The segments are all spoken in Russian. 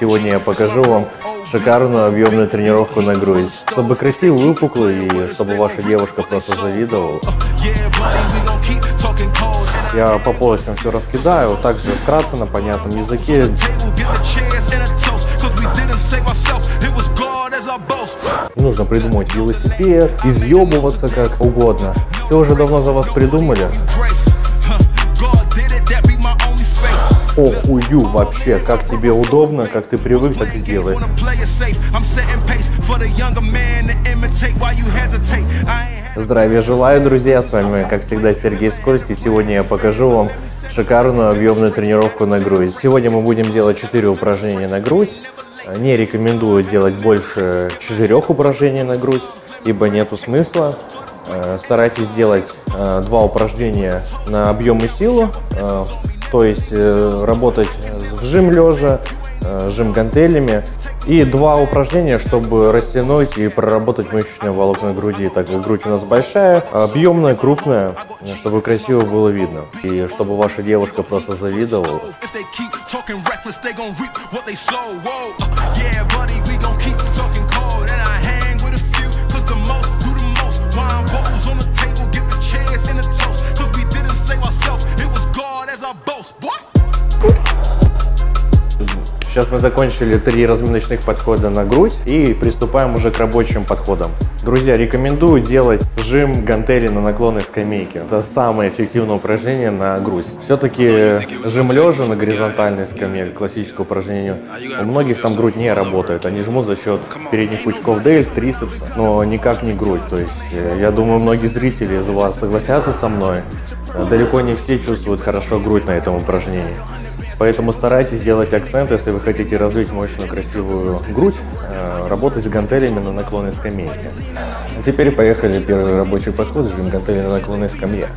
Сегодня я покажу вам шикарную объемную тренировку на грудь, чтобы красиво выпукло и чтобы ваша девушка просто завидовала. Я по полочкам все раскидаю, также вкратце на понятном языке. Не нужно придумывать велосипед, изъебываться как угодно. Все уже давно за вас придумали. Охую вообще, как тебе удобно, как ты привык, так и делай. Здравия желаю, друзья, с вами как всегда Сергей Скольский. Сегодня я покажу вам шикарную объемную тренировку на грудь. Сегодня мы будем делать 4 упражнения на грудь. Не рекомендую делать больше 4 упражнений на грудь, ибо нету смысла. Старайтесь делать 2 упражнения на объем и силу. То есть работать с жим лежа, жим гантелями. И 2 упражнения, чтобы растянуть и проработать мышечные волокна груди. Так как грудь у нас большая, объемная, крупная, чтобы красиво было видно. И чтобы ваша девушка просто завидовала. Сейчас мы закончили 3 разминочных подхода на грудь и приступаем уже к рабочим подходам. Друзья, рекомендую делать жим гантели на наклонной скамейке. Это самое эффективное упражнение на грудь. Все-таки жим лежа на горизонтальной скамье, классическое упражнение, у многих там грудь не работает. Они жмут за счет передних пучков дельт, трицепса, но никак не грудь. То есть, я думаю, многие зрители из вас согласятся со мной. Далеко не все чувствуют хорошо грудь на этом упражнении. Поэтому старайтесь делать акцент, если вы хотите развить мощную, красивую грудь, работать с гантелями на наклонной скамейке. Теперь поехали первый рабочий подход с гантелями на наклонной скамье.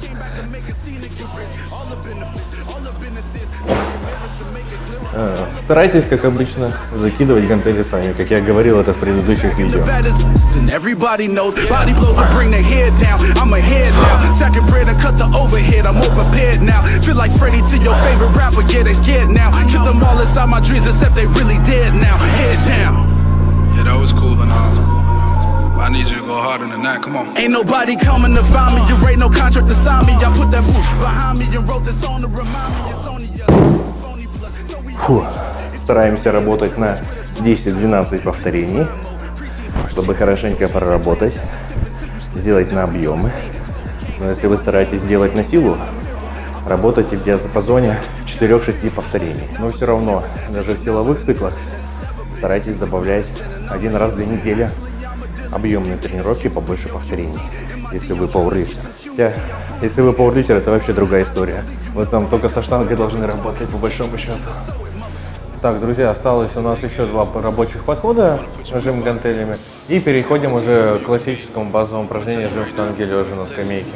Старайтесь, как обычно, закидывать гантели сами, как я говорил это в предыдущих видео. Фу. Стараемся работать на 10-12 повторений, чтобы хорошенько проработать, сделать на объемы. Но если вы стараетесь делать на силу, работайте в диапазоне 4-6 повторений. Но все равно, даже в силовых циклах, старайтесь добавлять 1 раз в 2 недели объемные тренировки побольше повторений, если вы пауэрлифтер. Если вы пауэрлифтер, это вообще другая история. Вы там только со штангой должны работать, по большому счету. Так, друзья, осталось у нас еще 2 рабочих подхода жим гантелями. И переходим уже к классическому базовому упражнению жим штанги лежа на скамейке.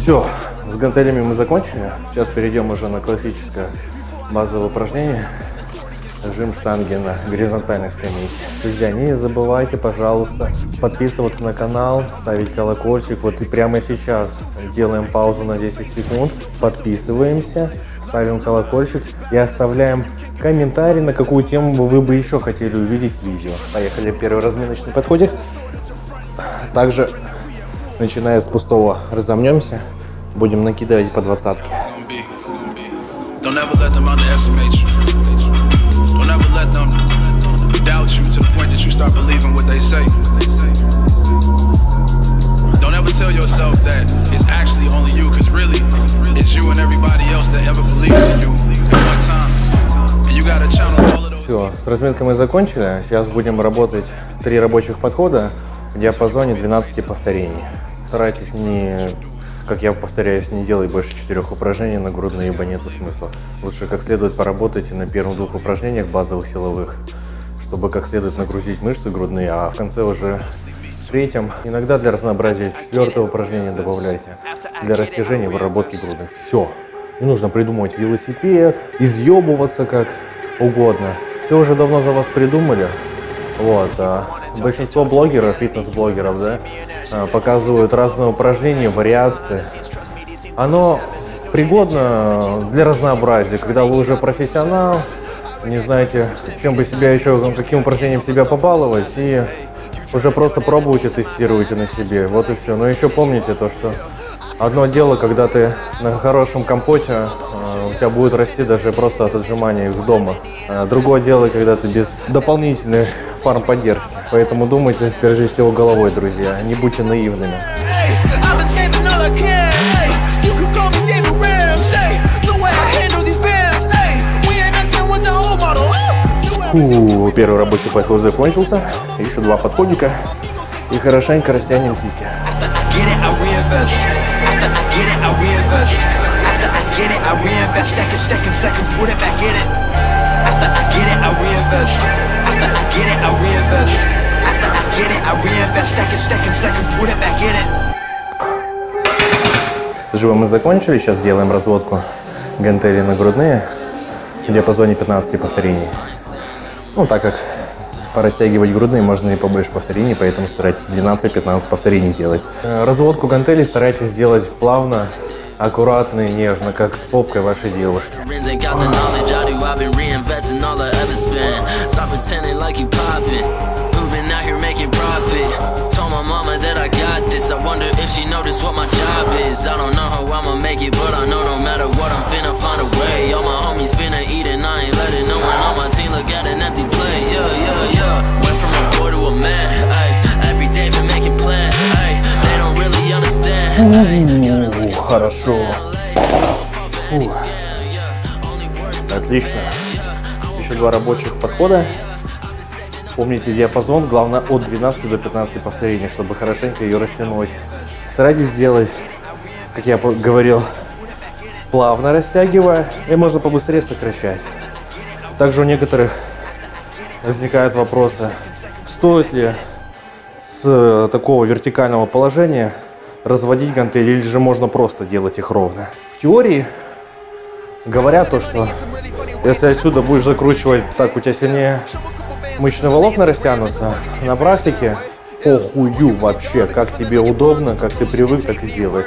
Все, с гантелями мы закончили. Сейчас перейдем уже на классическое базовое упражнение. Жим штанги на горизонтальной скамейке. Друзья, не забывайте, пожалуйста, подписываться на канал, ставить колокольчик. Вот и прямо сейчас делаем паузу на 10 секунд, подписываемся, ставим колокольчик и оставляем комментарий, на какую тему вы бы еще хотели увидеть видео. Поехали, первый разминочный подходик. Также, начиная с пустого, разомнемся, будем накидывать по 20-ке. Все, с разминкой мы закончили. Сейчас будем работать 3 рабочих подхода в диапазоне 12 повторений. Старайтесь не... Как я повторяюсь, не делай больше 4 упражнений на грудные, ибо нету смысла. Лучше как следует поработайте на первых 2 упражнениях базовых силовых, чтобы как следует нагрузить мышцы грудные, а в конце уже в 3-м. Иногда для разнообразия 4-е упражнение добавляйте для растяжения и выработки грудных. Все. Не нужно придумывать велосипед, изъебываться как угодно. все уже давно за вас придумали. Вот. Большинство блогеров, фитнес-блогеров, да, показывают разные упражнения, вариации. Оно пригодно для разнообразия, когда вы уже профессионал, не знаете, чем бы себя еще, каким упражнением себя побаловать, и уже просто пробуйте, тестируйте на себе, вот и все. Но еще помните то, что одно дело, когда ты на хорошем компоте, у тебя будет расти даже просто от отжимания их дома. Другое дело, когда ты без дополнительной фармподдержки. Поэтому думайте, прежде всего, головой, друзья, не будьте наивными. Фу, первый рабочий подход закончился, еще два подходника и хорошенько растянем сиськи. Живо мы закончили, сейчас сделаем разводку гантели на грудные в диапазоне 15 повторений. Ну, так как растягивать грудные, можно и побольше повторений, поэтому старайтесь 12-15 повторений делать. Разводку гантелей старайтесь делать плавно, аккуратно и нежно, как с попкой вашей девушки. Хорошо. Фух. Отлично. Еще два рабочих подхода. Помните диапазон, главное от 12 до 15 повторений, чтобы хорошенько ее растянуть. Старайтесь делать, как я говорил, плавно растягивая, и можно побыстрее сокращать. Также у некоторых возникают вопросы, стоит ли с такого вертикального положения разводить гантели, или же можно просто делать их ровно. В теории говорят то, что если отсюда будешь закручивать, так у тебя сильнее мышечные волокна растянутся. На практике похую вообще, как тебе удобно, как ты привык, так и делай.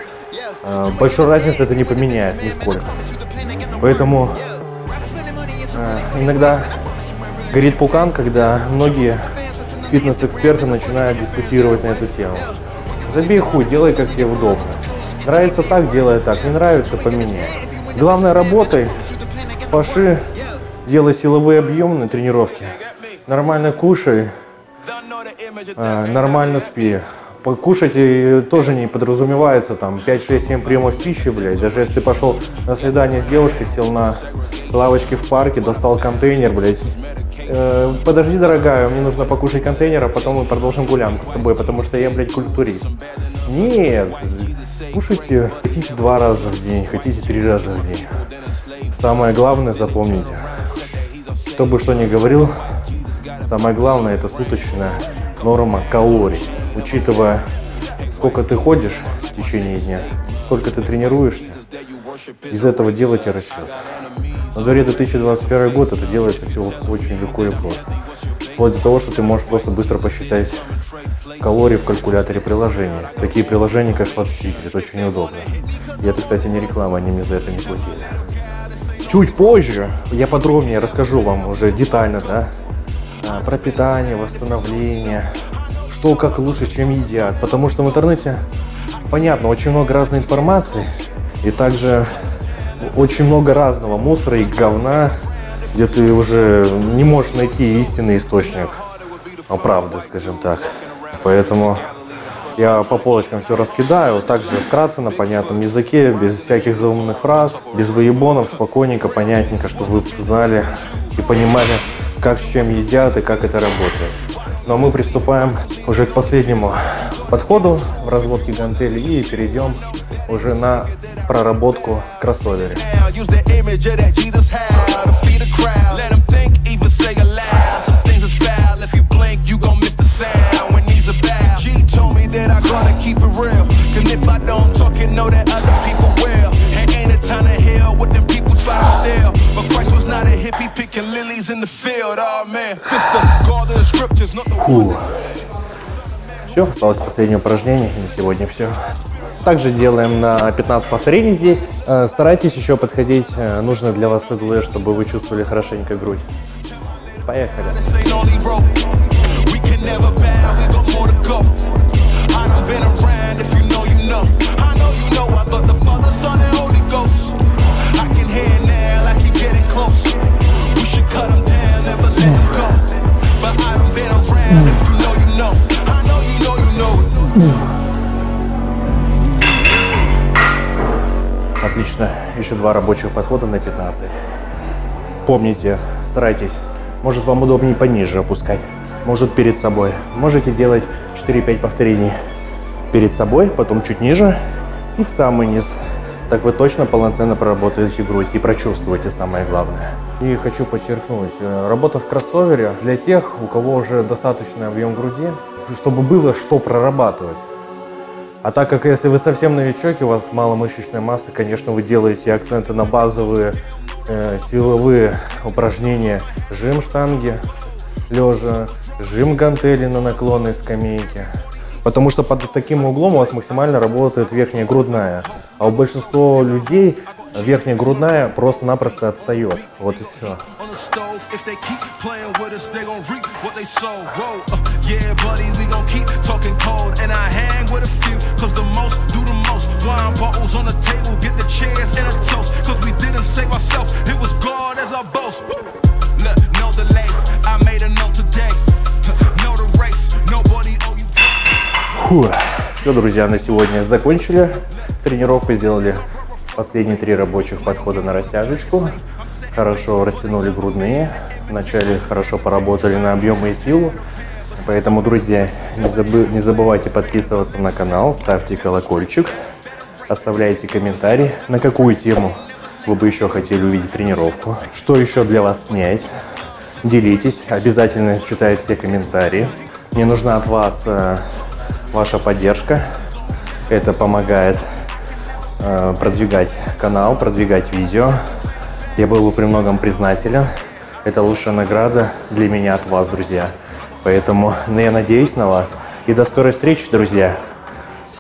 Большой разницы это не поменяет нисколько. Поэтому иногда горит пукан, когда многие фитнес-эксперты начинают дискутировать на эту тему. Забей хуй, делай как тебе удобно. Нравится так, делай так. Не нравится, поменяй. Главное, работай, паши, делай силовые объемы на тренировке. Нормально кушай, нормально спи. Покушать тоже не подразумевается, там, 5-6-7 приемов пищи, блядь. Даже если ты пошел на свидание с девушкой, сел на лавочке в парке, достал контейнер, блядь. Подожди, дорогая, мне нужно покушать контейнер, а потом мы продолжим гулянку с тобой, потому что я, блядь, культурист. Нет, кушайте, хотите 2 раза в день, хотите 3 раза в день. Самое главное, запомните, кто бы что ни говорил, самое главное это суточная норма калорий, учитывая, сколько ты ходишь в течение дня, сколько ты тренируешься, из этого делайте расчет. На дворе 2021 год это делается все очень легко и просто. Вплоть до того, что ты можешь просто быстро посчитать калории в калькуляторе приложения. Такие приложения, как WhatsApp, это очень удобно. И это, кстати, не реклама, они мне за это не платили. Чуть позже я подробнее расскажу вам уже детально, да, про питание, восстановление, что как лучше, чем едят. Потому что в интернете, понятно, очень много разной информации и также очень много разного мусора и говна, где ты уже не можешь найти истинный источник, а правда, скажем так. Поэтому я по полочкам все раскидаю, также вкратце на понятном языке, без всяких заумных фраз, без выебонов, спокойненько, понятненько, чтобы вы знали и понимали, как с чем едят и как это работает. Но мы приступаем уже к последнему подходу в разводке гантели и перейдем уже на проработку в кроссовере. Фу. Все, осталось последнее упражнение, и на сегодня все. Также делаем на 15 повторений здесь. Старайтесь еще подходить, нужно для вас иглы, чтобы вы чувствовали хорошенько грудь. Поехали. Отлично, еще два рабочих подхода на 15. Помните, старайтесь, может вам удобнее пониже опускать, может перед собой. Можете делать 4-5 повторений перед собой, потом чуть ниже и в самый низ. Так вы точно полноценно проработаете грудь и прочувствуете самое главное. И хочу подчеркнуть, работа в кроссовере для тех, у кого уже достаточный объем груди, чтобы было что прорабатывать. А так как если вы совсем новичок и у вас мало мышечной массы, конечно, вы делаете акценты на базовые силовые упражнения. Жим штанги лежа, жим гантели на наклонной скамейке. Потому что под таким углом у вас максимально работает верхняя грудная. А у большинства людей верхняя грудная просто-напросто отстает. Вот и все. Фу. Все, друзья, на сегодня закончили тренировку, сделали последние 3 рабочих подхода на растяжечку. Хорошо растянули грудные. Вначале хорошо поработали на объемы и силу. Поэтому, друзья, не забывайте подписываться на канал, ставьте колокольчик, оставляйте комментарий, на какую тему вы бы еще хотели увидеть тренировку, что еще для вас снять. Делитесь, обязательно читаю все комментарии. Мне нужна от вас ваша поддержка. Это помогает продвигать канал, продвигать видео. Я был бы при многом признателен. Это лучшая награда для меня от вас, друзья. Поэтому я надеюсь на вас. И до скорой встречи, друзья.